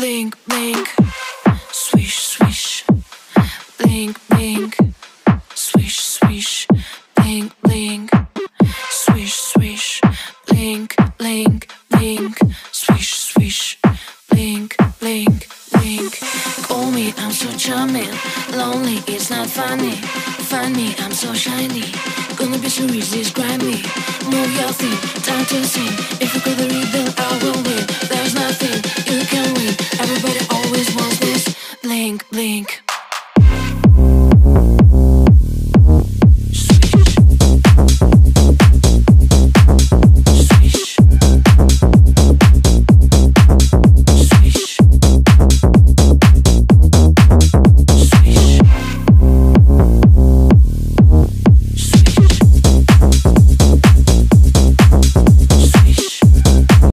blink, blink, swish, swish, blink, blink, swish, swish, blink, blink, swish, swish, blink, blink, blink, swish, swish, blink, blink, blink. Call me, I'm so charming, lonely, it's not funny. Find me, I'm so shiny, gonna be so easy, describe me. Move your thing, time to sing. If you go the rhythm, I will win.